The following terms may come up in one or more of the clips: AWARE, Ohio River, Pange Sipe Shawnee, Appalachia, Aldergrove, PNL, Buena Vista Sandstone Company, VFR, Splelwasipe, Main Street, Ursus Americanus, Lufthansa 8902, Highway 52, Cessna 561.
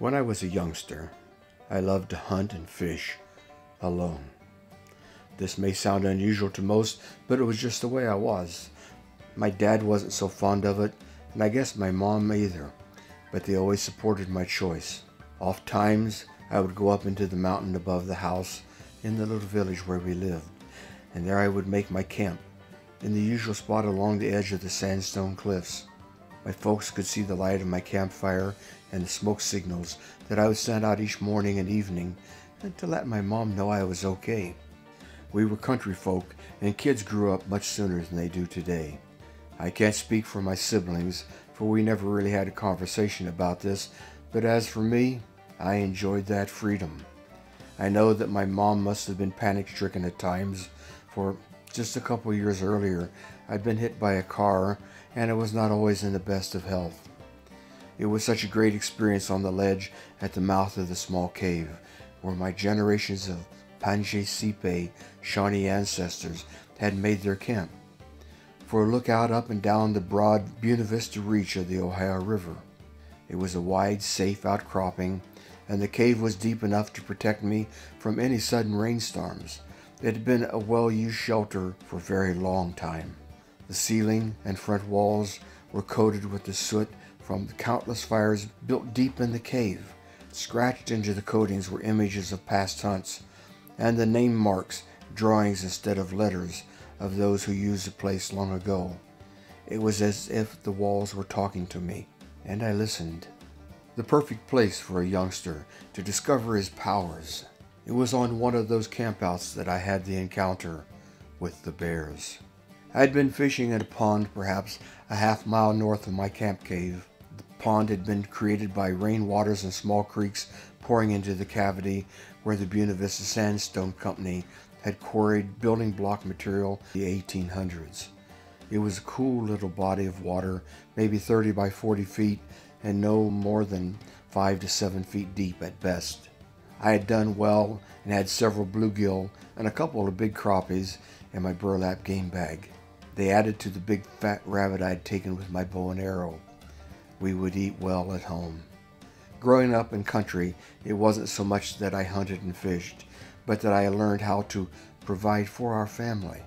When I was a youngster, I loved to hunt and fish alone. This may sound unusual to most, but it was just the way I was. My dad wasn't so fond of it, and I guess my mom either, but they always supported my choice. Oft times, I would go up into the mountain above the house in the little village where we lived, and there I would make my camp, in the usual spot along the edge of the sandstone cliffs. My folks could see the light of my campfire and the smoke signals that I would send out each morning and evening, and to let my mom know I was okay. We were country folk, and kids grew up much sooner than they do today. I can't speak for my siblings, for we never really had a conversation about this, but as for me, I enjoyed that freedom. I know that my mom must have been panic-stricken at times, for just a couple years earlier, I'd been hit by a car, and I was not always in the best of health. It was such a great experience on the ledge at the mouth of the small cave, where my generations of Pange Sipe Shawnee ancestors had made their camp, for a look out up and down the broad Buena Vista reach of the Ohio River. It was a wide, safe outcropping, and the cave was deep enough to protect me from any sudden rainstorms. It had been a well-used shelter for a very long time. The ceiling and front walls were coated with the soot from the countless fires built deep in the cave. Scratched into the coatings were images of past hunts, and the name marks, drawings instead of letters, of those who used the place long ago. It was as if the walls were talking to me, and I listened. The perfect place for a youngster to discover his powers. It was on one of those campouts that I had the encounter with the bears. I had been fishing at a pond perhaps a half-mile north of my camp cave. The pond had been created by rainwaters and small creeks pouring into the cavity where the Buena Vista Sandstone Company had quarried building block material in the 1800s. It was a cool little body of water, maybe 30 by 40 feet and no more than 5 to 7 feet deep at best. I had done well and had several bluegill and a couple of big crappies in my burlap game bag. They added to the big fat rabbit I had taken with my bow and arrow. We would eat well at home. Growing up in country, it wasn't so much that I hunted and fished, but that I learned how to provide for our family.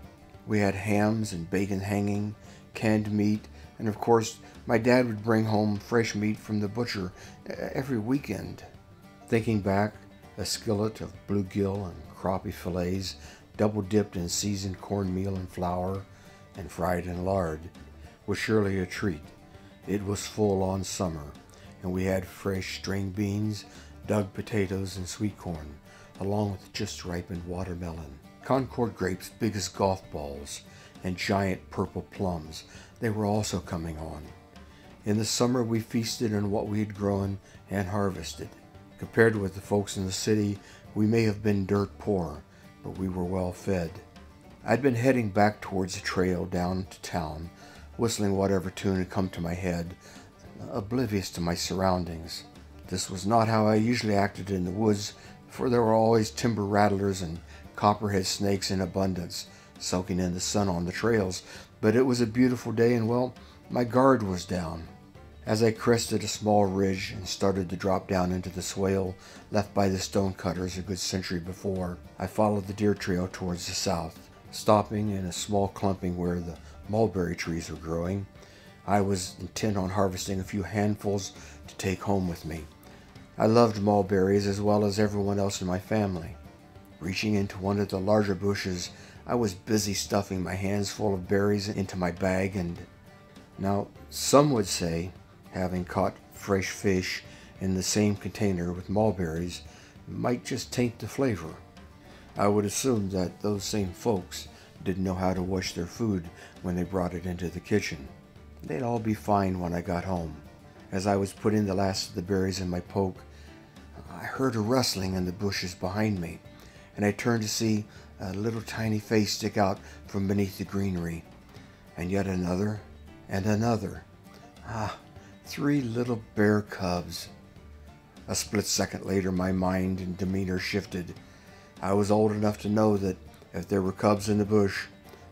We had hams and bacon hanging, canned meat, and of course, my dad would bring home fresh meat from the butcher every weekend. Thinking back, a skillet of bluegill and crappie fillets, double-dipped in seasoned cornmeal and flour, and fried in lard, was surely a treat. It was full-on summer, and we had fresh string beans, dug potatoes, and sweet corn, along with just ripened watermelon, Concord grapes big as golf balls, and giant purple plums. They were also coming on. In the summer, we feasted on what we had grown and harvested. Compared with the folks in the city, we may have been dirt poor, but we were well fed. I'd been heading back towards the trail down to town, whistling whatever tune had come to my head, oblivious to my surroundings. This was not how I usually acted in the woods, for there were always timber rattlers and copperhead snakes in abundance, soaking in the sun on the trails, but it was a beautiful day and, well, my guard was down. As I crested a small ridge and started to drop down into the swale left by the stonecutters a good century before, I followed the deer trail towards the south, stopping in a small clumping where the mulberry trees were growing. I was intent on harvesting a few handfuls to take home with me. I loved mulberries as well as everyone else in my family. Reaching into one of the larger bushes, I was busy stuffing my hands full of berries into my bag, and now some would say, having caught fresh fish in the same container with mulberries might just taint the flavor. I would assume that those same folks didn't know how to wash their food when they brought it into the kitchen. They'd all be fine when I got home. As I was putting the last of the berries in my poke, I heard a rustling in the bushes behind me, and I turned to see a little tiny face stick out from beneath the greenery, and yet another, and another. Ah! 3 little bear cubs. A split second later, my mind and demeanor shifted. I was old enough to know that if there were cubs in the bush,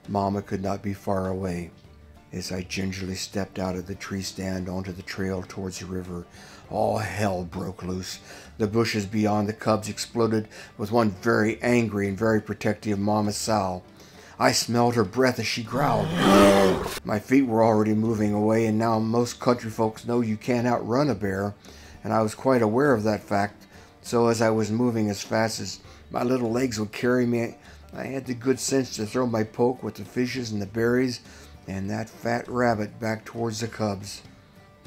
Mama could not be far away. As I gingerly stepped out of the tree stand onto the trail towards the river, all hell broke loose. The bushes beyond the cubs exploded with one very angry and very protective mama sow. I smelled her breath as she growled. My feet were already moving away, and now most country folks know you can't outrun a bear, and I was quite aware of that fact, so as I was moving as fast as my little legs would carry me, I had the good sense to throw my poke with the fishes and the berries and that fat rabbit back towards the cubs,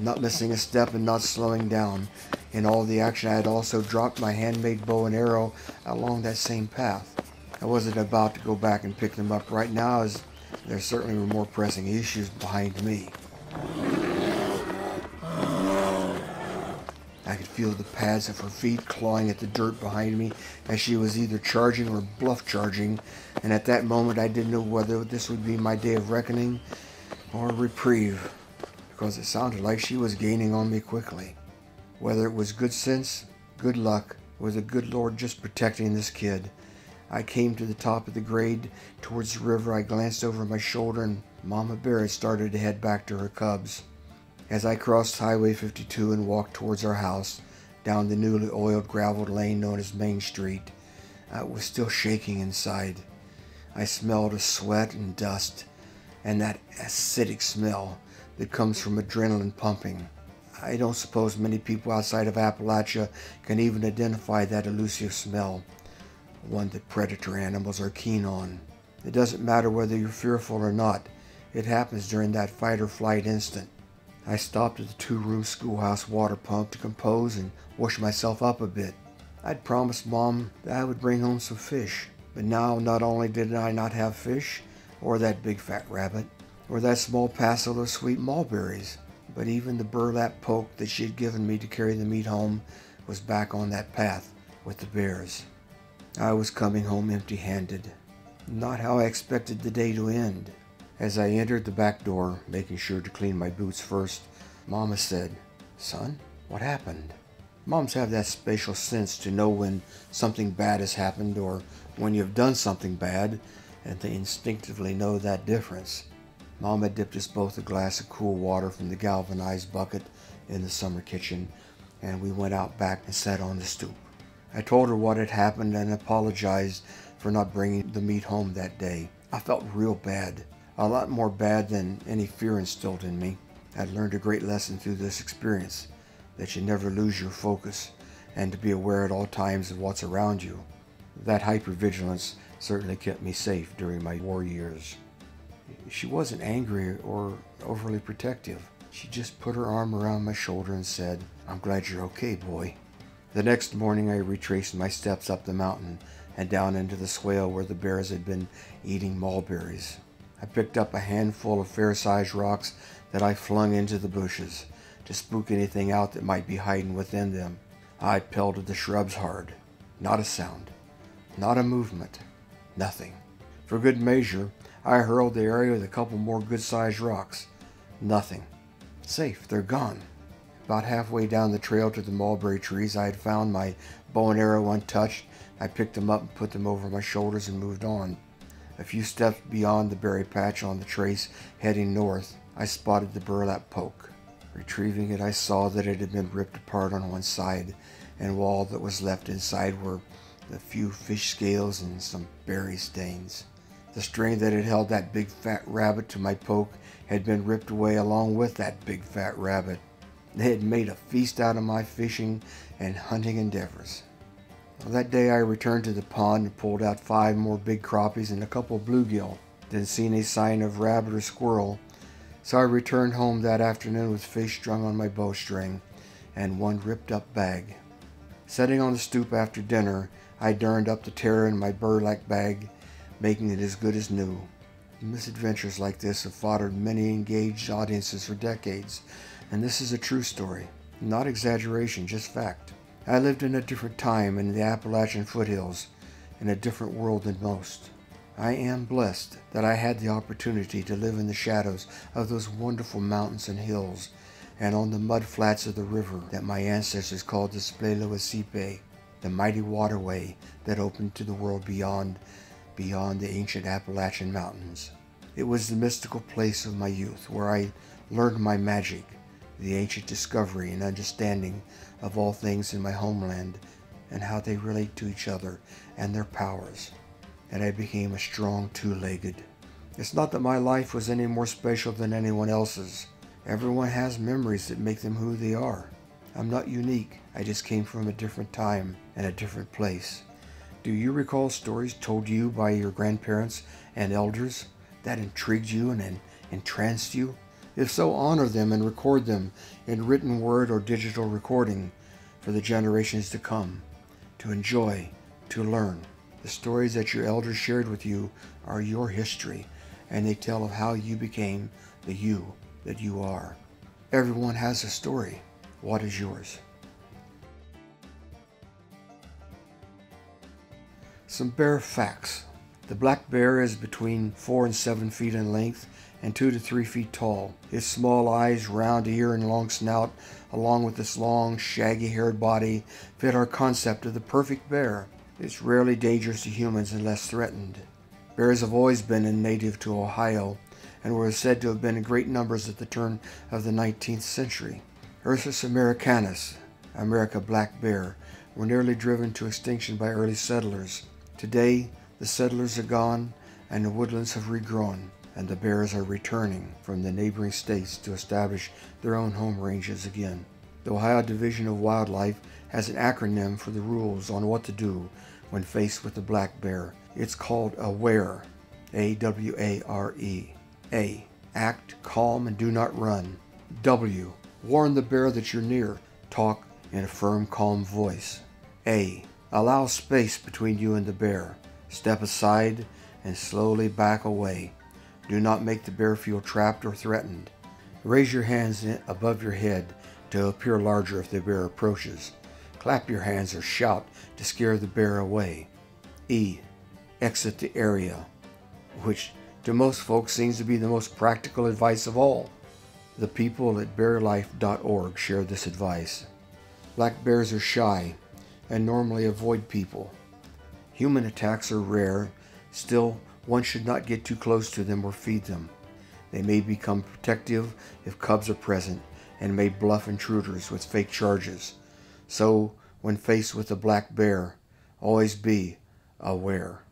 not missing a step and not slowing down. In all the action, I had also dropped my handmade bow and arrow along that same path. I wasn't about to go back and pick them up right now, as there certainly were more pressing issues behind me. I could feel the pads of her feet clawing at the dirt behind me as she was either charging or bluff charging, and at that moment I didn't know whether this would be my day of reckoning or reprieve, because it sounded like she was gaining on me quickly. Whether it was good sense, good luck, or the good Lord just protecting this kid, I came to the top of the grade towards the river. I glanced over my shoulder, and Mama Bear had started to head back to her cubs. As I crossed Highway 52 and walked towards our house, down the newly oiled graveled lane known as Main Street, I was still shaking inside. I smelled of sweat and dust, and that acidic smell that comes from adrenaline pumping. I don't suppose many people outside of Appalachia can even identify that elusive smell, one that predator animals are keen on. It doesn't matter whether you're fearful or not, it happens during that fight or flight instant. I stopped at the two-room schoolhouse water pump to compose and wash myself up a bit. I'd promised Mom that I would bring home some fish, but now not only did I not have fish, or that big fat rabbit, or that small passel of sweet mulberries, but even the burlap poke that she had given me to carry the meat home was back on that path with the bears. I was coming home empty-handed, not how I expected the day to end. As I entered the back door, making sure to clean my boots first, Mama said, "Son, what happened?" Moms have that spatial sense to know when something bad has happened or when you've done something bad, and they instinctively know that difference. Mama dipped us both a glass of cool water from the galvanized bucket in the summer kitchen, and we went out back and sat on the stoop. I told her what had happened and apologized for not bringing the meat home that day. I felt real bad. A lot more bad than any fear instilled in me. I'd learned a great lesson through this experience, that you never lose your focus and to be aware at all times of what's around you. That hypervigilance certainly kept me safe during my war years. She wasn't angry or overly protective. She just put her arm around my shoulder and said, "I'm glad you're okay, boy." The next morning I retraced my steps up the mountain and down into the swale where the bears had been eating mulberries. I picked up a handful of fair-sized rocks that I flung into the bushes to spook anything out that might be hiding within them. I pelted the shrubs hard. Not a sound. Not a movement. Nothing. For good measure, I hurled the area with a couple more good-sized rocks. Nothing. Safe. They're gone. About halfway down the trail to the mulberry trees, I had found my bow and arrow untouched. I picked them up and put them over my shoulders and moved on. A few steps beyond the berry patch on the trace, heading north, I spotted the burlap poke. Retrieving it, I saw that it had been ripped apart on one side, and all that was left inside were a few fish scales and some berry stains. The string that had held that big fat rabbit to my poke had been ripped away along with that big fat rabbit. They had made a feast out of my fishing and hunting endeavors. That day I returned to the pond and pulled out 5 more big crappies and a couple of bluegill. Didn't see any sign of rabbit or squirrel, so I returned home that afternoon with fish strung on my bowstring and one ripped up bag. Sitting on the stoop after dinner, I darned up the terror in my burlap bag, making it as good as new. Misadventures like this have foddered many engaged audiences for decades, and this is a true story. Not exaggeration, just fact. I lived in a different time in the Appalachian foothills, in a different world than most. I am blessed that I had the opportunity to live in the shadows of those wonderful mountains and hills, and on the mud flats of the river that my ancestors called the Splelwasipe, the mighty waterway that opened to the world beyond the ancient Appalachian mountains. It was the mystical place of my youth, where I learned my magic, the ancient discovery and understanding of all things in my homeland and how they relate to each other and their powers, and I became a strong two-legged. It's not that my life was any more special than anyone else's. Everyone has memories that make them who they are. I'm not unique. I just came from a different time and a different place. Do you recall stories told you by your grandparents and elders that intrigued you and entranced you? If so, honor them and record them in written word or digital recording for the generations to come, to enjoy, to learn. The stories that your elders shared with you are your history, and they tell of how you became the you that you are. Everyone has a story. What is yours? Some bear facts. The black bear is between 4 and 7 feet in length and 2 to 3 feet tall. Its small eyes, round ear, and long snout, along with its long, shaggy-haired body, fit our concept of the perfect bear. It's rarely dangerous to humans unless threatened. Bears have always been native to Ohio and were said to have been in great numbers at the turn of the 19th century. Ursus Americanus, America black bear, were nearly driven to extinction by early settlers. Today, the settlers are gone and the woodlands have regrown, and the bears are returning from the neighboring states to establish their own home ranges again. The Ohio Division of Wildlife has an acronym for the rules on what to do when faced with the black bear. It's called AWARE, A-W-A-R-E. A, act calm and do not run. W, warn the bear that you're near. Talk in a firm, calm voice. A, allow space between you and the bear. Step aside and slowly back away. Do not make the bear feel trapped or threatened. Raise your hands above your head to appear larger if the bear approaches. Clap your hands or shout to scare the bear away. E, exit the area, which to most folks seems to be the most practical advice of all. The people at bearlife.org share this advice. Black bears are shy and normally avoid people. Human attacks are rare. Still, one should not get too close to them or feed them. They may become protective if cubs are present and may bluff intruders with fake charges. So, when faced with a black bear, always be aware.